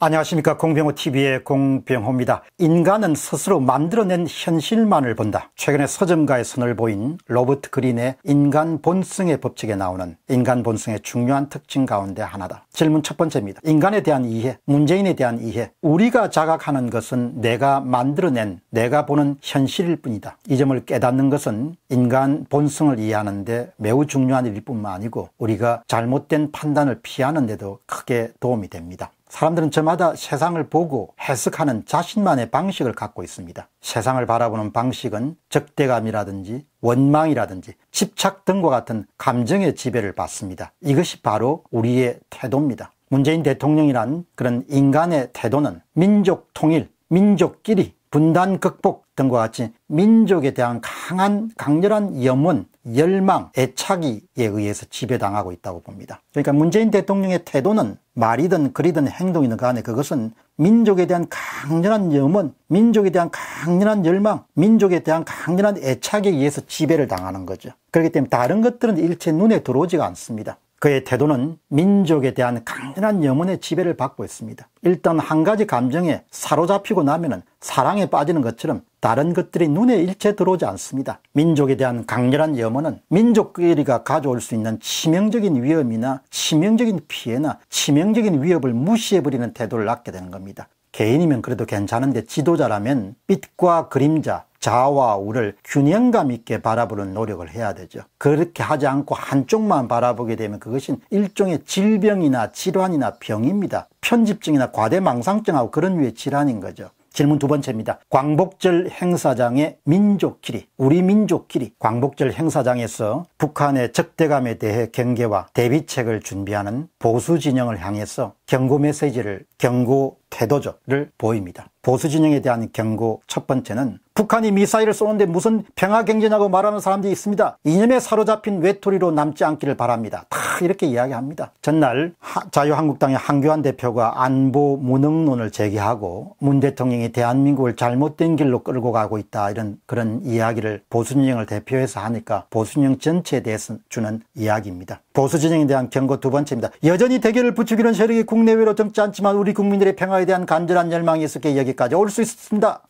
안녕하십니까, 공병호TV의 공병호입니다. 인간은 스스로 만들어낸 현실만을 본다. 최근에 서점가의 선을 보인 로버트 그린의 인간 본성의 법칙에 나오는 인간 본성의 중요한 특징 가운데 하나다. 질문 첫 번째입니다. 인간에 대한 이해, 문재인에 대한 이해. 우리가 자각하는 것은 내가 만들어낸, 내가 보는 현실일 뿐이다. 이 점을 깨닫는 것은 인간 본성을 이해하는 데 매우 중요한 일일 뿐만 아니고 우리가 잘못된 판단을 피하는 데도 크게 도움이 됩니다. 사람들은 저마다 세상을 보고 해석하는 자신만의 방식을 갖고 있습니다. 세상을 바라보는 방식은 적대감이라든지 원망이라든지 집착 등과 같은 감정의 지배를 받습니다. 이것이 바로 우리의 태도입니다. 문재인 대통령이란 그런 인간의 태도는 민족 통일, 민족끼리, 분단 극복 등과 같이 민족에 대한 강렬한 염원, 열망, 애착에 의해서 지배당하고 있다고 봅니다. 그러니까 문재인 대통령의 태도는 말이든 글이든 행동이든 간에 그것은 민족에 대한 강렬한 염원, 민족에 대한 강렬한 열망, 민족에 대한 강렬한 애착에 의해서 지배를 당하는 거죠. 그렇기 때문에 다른 것들은 일체 눈에 들어오지가 않습니다. 그의 태도는 민족에 대한 강렬한 염원의 지배를 받고 있습니다. 일단 한 가지 감정에 사로잡히고 나면은 사랑에 빠지는 것처럼 다른 것들이 눈에 일체 들어오지 않습니다. 민족에 대한 강렬한 염원은 민족끼리가 가져올 수 있는 치명적인 위험이나 치명적인 피해나 치명적인 위협을 무시해버리는 태도를 갖게 되는 겁니다. 개인이면 그래도 괜찮은데 지도자라면 빛과 그림자, 좌와 우를 균형감 있게 바라보는 노력을 해야 되죠. 그렇게 하지 않고 한쪽만 바라보게 되면 그것은 일종의 질병이나 질환이나 병입니다. 편집증이나 과대망상증하고 그런 류의 질환인 거죠. 질문 두 번째입니다. 광복절 행사장의 민족끼리, 우리 민족끼리. 광복절 행사장에서 북한의 적대감에 대해 경계와 대비책을 준비하는 보수 진영을 향해서 경고 메시지를, 경고 태도를 보입니다. 보수 진영에 대한 경고 첫 번째는 북한이 미사일을 쏘는데 무슨 평화 경제냐고 말하는 사람들이 있습니다. 이념에 사로잡힌 외톨이로 남지 않기를 바랍니다. 다 이렇게 이야기합니다. 전날 자유한국당의 한교안 대표가 안보 무능론을 제기하고 문 대통령이 대한민국을 잘못된 길로 끌고 가고 있다, 이런 그런 이야기를 보수 진영을 대표해서 하니까 보수 진영 전체에 대해서 주는 이야기입니다. 보수 진영에 대한 경고 두 번째입니다. 여전히 대결을 부추기는 세력이 국내외로 적지 않지만 우리 국민들의 평화에 대한 간절한 열망이 있었기에 여기까지 올 수 있습니다.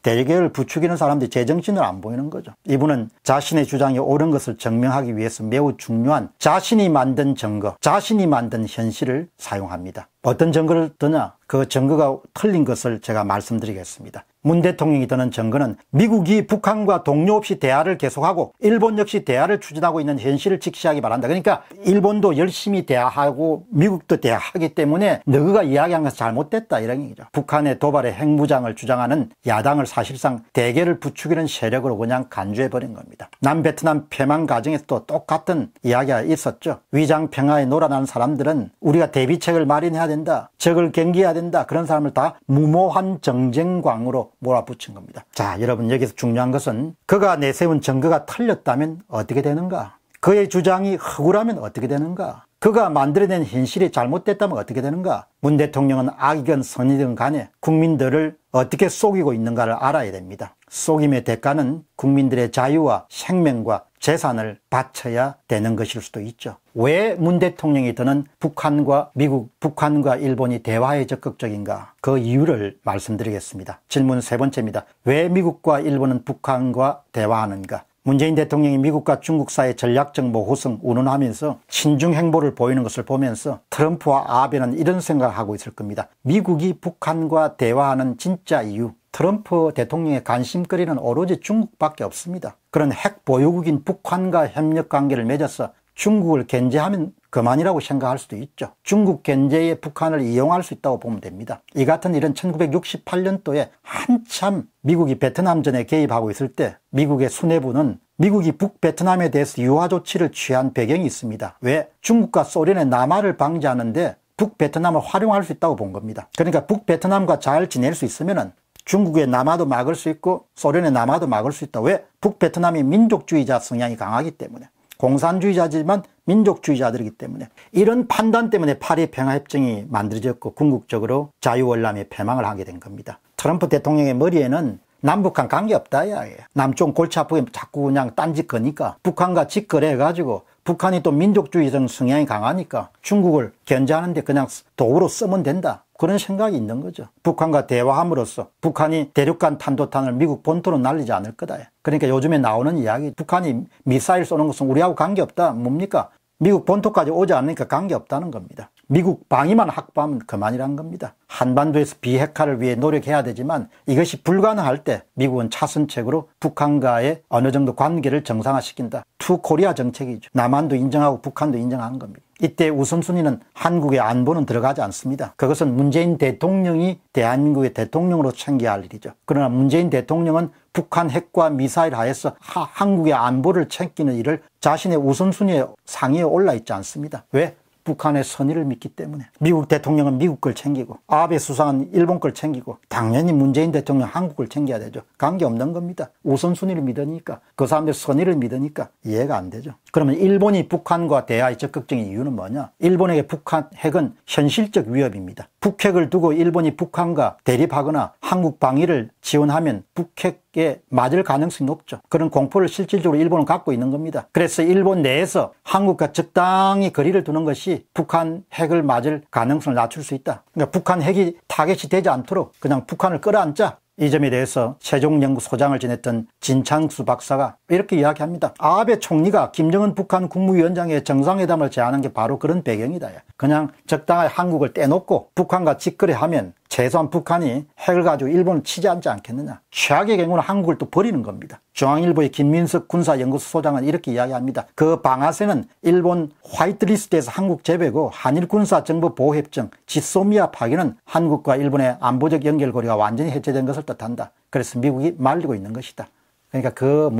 대결을 부추기는 사람들이 제정신을 안 보이는 거죠. 이분은 자신의 주장이 옳은 것을 증명하기 위해서 매우 중요한 자신이 만든 증거, 자신이 만든 현실을 사용합니다. 어떤 증거를 드냐? 그 증거가 틀린 것을 제가 말씀드리겠습니다. 문 대통령이 드는 증거는 미국이 북한과 동료 없이 대화를 계속하고 일본 역시 대화를 추진하고 있는 현실을 직시하기 바란다. 그러니까 일본도 열심히 대화하고 미국도 대화하기 때문에 너희가 이야기한 것이 잘못됐다, 이런 얘기죠. 북한의 도발의 핵무장을 주장하는 야당을 사실상 대결을 부추기는 세력으로 그냥 간주해버린 겁니다. 남베트남 폐망 과정에서도 똑같은 이야기가 있었죠. 위장평화에 놀아나는 사람들은 우리가 대비책을 마련해야 된다, 적을 경계해야 된다, 그런 사람을 다 무모한 정쟁광으로 몰아붙인 겁니다. 자, 여러분, 여기서 중요한 것은 그가 내세운 증거가 틀렸다면 어떻게 되는가? 그의 주장이 허구라면 어떻게 되는가? 그가 만들어낸 현실이 잘못됐다면 어떻게 되는가? 문 대통령은 악이건 선이든 간에 국민들을 어떻게 속이고 있는가를 알아야 됩니다. 속임의 대가는 국민들의 자유와 생명과 재산을 바쳐야 되는 것일 수도 있죠. 왜 문 대통령이 드는 북한과 미국, 북한과 일본이 대화에 적극적인가? 그 이유를 말씀드리겠습니다. 질문 세 번째입니다. 왜 미국과 일본은 북한과 대화하는가? 문재인 대통령이 미국과 중국 사이의 전략적 모호성 운운하면서 친중 행보를 보이는 것을 보면서 트럼프와 아베는 이런 생각을 하고 있을 겁니다. 미국이 북한과 대화하는 진짜 이유, 트럼프 대통령의 관심거리는 오로지 중국밖에 없습니다. 그런 핵 보유국인 북한과 협력 관계를 맺어서 중국을 견제하면 그만이라고 생각할 수도 있죠. 중국 견제에 북한을 이용할 수 있다고 보면 됩니다. 이 같은 일은 1968년도에 한참 미국이 베트남전에 개입하고 있을 때 미국의 수뇌부는 미국이 북베트남에 대해서 유화 조치를 취한 배경이 있습니다. 왜? 중국과 소련의 남하를 방지하는데 북베트남을 활용할 수 있다고 본 겁니다. 그러니까 북베트남과 잘 지낼 수 있으면은 중국의 남하도 막을 수 있고 소련의 남하도 막을 수 있다. 왜? 북베트남이 민족주의자 성향이 강하기 때문에. 공산주의자지만 민족주의자들이기 때문에. 이런 판단 때문에 파리 평화협정이 만들어졌고 궁극적으로 자유월남의 폐망을 하게 된 겁니다. 트럼프 대통령의 머리에는 남북한 관계없다 이야기야. 남쪽 골치 아프게 자꾸 그냥 딴짓 거니까 북한과 직거래해가지고 북한이 또 민족주의적 성향이 강하니까 중국을 견제하는데 그냥 도구로 쓰면 된다. 그런 생각이 있는 거죠. 북한과 대화함으로써 북한이 대륙간 탄도탄을 미국 본토로 날리지 않을 거다. 그러니까 요즘에 나오는 이야기, 북한이 미사일 쏘는 것은 우리하고 관계없다. 뭡니까? 미국 본토까지 오지 않으니까 관계없다는 겁니다. 미국 방위만 확보하면 그만이란 겁니다. 한반도에서 비핵화를 위해 노력해야 되지만 이것이 불가능할 때 미국은 차선책으로 북한과의 어느 정도 관계를 정상화시킨다. 투코리아 정책이죠. 남한도 인정하고 북한도 인정하는 겁니다. 이때 우선순위는 한국의 안보는 들어가지 않습니다. 그것은 문재인 대통령이 대한민국의 대통령으로 챙겨야 할 일이죠. 그러나 문재인 대통령은 북한 핵과 미사일 하에서 한국의 안보를 챙기는 일을 자신의 우선순위에 상위에 올라있지 않습니다. 왜? 북한의 선의를 믿기 때문에. 미국 대통령은 미국 걸 챙기고 아베 수상은 일본 걸 챙기고 당연히 문재인 대통령 한국을 챙겨야 되죠. 관계없는 겁니다. 우선순위를 믿으니까, 그 사람들 선의를 믿으니까 이해가 안 되죠. 그러면 일본이 북한과 대화에 적극적인 이유는 뭐냐? 일본에게 북한 핵은 현실적 위협입니다. 북핵을 두고 일본이 북한과 대립하거나 한국 방위를 지원하면 북핵에 맞을 가능성이 높죠. 그런 공포를 실질적으로 일본은 갖고 있는 겁니다. 그래서 일본 내에서 한국과 적당히 거리를 두는 것이 북한 핵을 맞을 가능성을 낮출 수 있다. 그러니까 북한 핵이 타겟이 되지 않도록 그냥 북한을 끌어안자. 이 점에 대해서 세종연구소장을 지냈던 진창수 박사가 이렇게 이야기합니다. 아베 총리가 김정은 북한 국무위원장의 정상회담을 제안한 게 바로 그런 배경이다. 그냥 적당히 한국을 떼놓고 북한과 직거래하면 최소한 북한이 핵을 가지고 일본을 치지 않지 않겠느냐. 최악의 경우는 한국을 또 버리는 겁니다. 중앙일보의 김민석 군사연구소장은 이렇게 이야기합니다. 그 방아쇠는 일본 화이트리스트에서 한국 제외고 한일 군사정보보호협정 지소미아 파기는 한국과 일본의 안보적 연결고리가 완전히 해체된 것을 뜻한다. 그래서 미국이 말리고 있는 것이다. 그러니까 그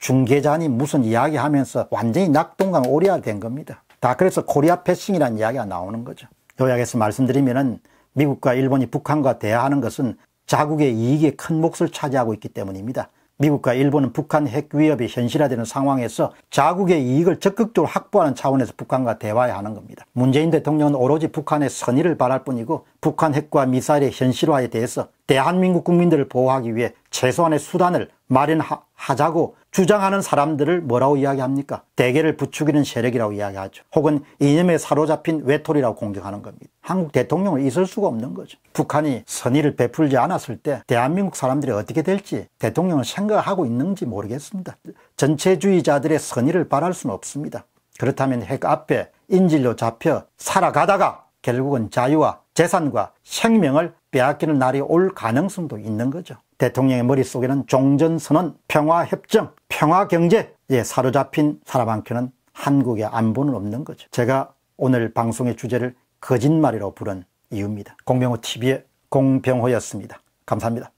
중계자니 무슨 이야기하면서 완전히 낙동강 오리알 된 겁니다. 다 그래서 코리아 패싱이라는 이야기가 나오는 거죠. 요약해서 말씀드리면은 미국과 일본이 북한과 대화하는 것은 자국의 이익에 큰 몫을 차지하고 있기 때문입니다. 미국과 일본은 북한 핵 위협이 현실화되는 상황에서 자국의 이익을 적극적으로 확보하는 차원에서 북한과 대화해야 하는 겁니다. 문재인 대통령은 오로지 북한의 선의를 바랄 뿐이고 북한 핵과 미사일의 현실화에 대해서 대한민국 국민들을 보호하기 위해 최소한의 수단을 마련하자고 주장하는 사람들을 뭐라고 이야기합니까? 대계를 부추기는 세력이라고 이야기하죠. 혹은 이념에 사로잡힌 외톨이라고 공격하는 겁니다. 한국 대통령은 있을 수가 없는 거죠. 북한이 선의를 베풀지 않았을 때 대한민국 사람들이 어떻게 될지 대통령은 생각하고 있는지 모르겠습니다. 전체주의자들의 선의를 바랄 수는 없습니다. 그렇다면 핵 앞에 인질로 잡혀 살아가다가 결국은 자유와 재산과 생명을 빼앗기는 날이 올 가능성도 있는 거죠. 대통령의 머릿속에는 종전선언, 평화협정, 평화경제에 사로잡힌 사람 한켠은 한국의 안보는 없는 거죠. 제가 오늘 방송의 주제를 거짓말이라고 부른 이유입니다. 공병호TV의 공병호였습니다. 감사합니다.